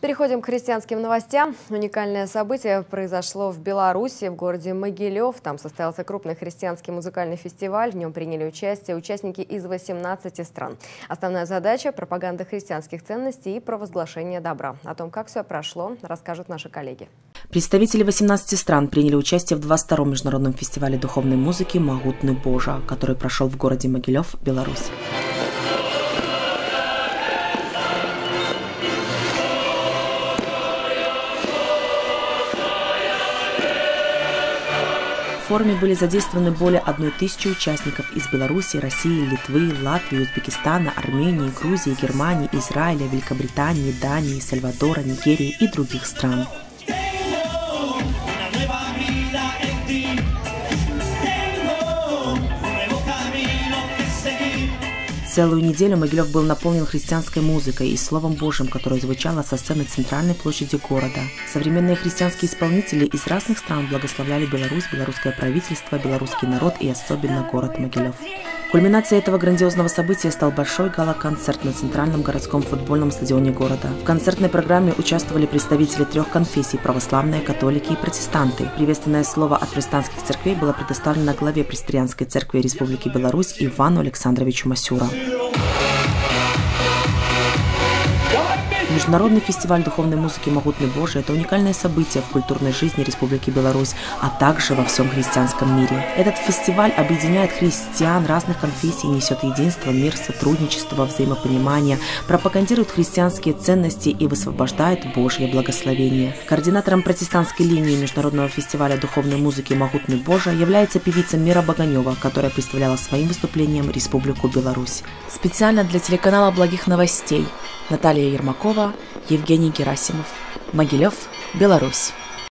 Переходим к христианским новостям. Уникальное событие произошло в Беларуси, в городе Могилёв. Там состоялся крупный христианский музыкальный фестиваль. В нем приняли участие участники из 18 стран. Основная задача – пропаганда христианских ценностей и провозглашение добра. О том, как все прошло, расскажут наши коллеги. Представители 18 стран приняли участие в 22-м международном фестивале духовной музыки «Магутны Божа», который прошел в городе Могилёв, Беларусь. В форуме были задействованы более 1000 участников из Беларуси, России, Литвы, Латвии, Узбекистана, Армении, Грузии, Германии, Израиля, Великобритании, Дании, Сальвадора, Нигерии и других стран. Целую неделю Могилёв был наполнен христианской музыкой и Словом Божьим, которое звучало со сцены центральной площади города. Современные христианские исполнители из разных стран благословляли Беларусь, белорусское правительство, белорусский народ и особенно город Могилёв. Кульминацией этого грандиозного события стал большой гала-концерт на центральном городском футбольном стадионе города. В концертной программе участвовали представители 3 конфессий – православные, католики и протестанты. Приветственное слово от протестантских церквей было предоставлено главе Пресвитерианской церкви Республики Беларусь Ивану Александровичу Масюра. Международный фестиваль духовной музыки «Могутны Божи» – это уникальное событие в культурной жизни Республики Беларусь, а также во всем христианском мире. Этот фестиваль объединяет христиан разных конфессий, несет единство, мир, сотрудничество, взаимопонимание, пропагандирует христианские ценности и высвобождает Божье благословение. Координатором протестантской линии Международного фестиваля духовной музыки «Могутны Божа» является певица Мира Боганева, которая представляла своим выступлением Республику Беларусь. Специально для телеканала «Благих новостей» Наталья Ермакова, Евгений Герасимов. Могилёв, Беларусь.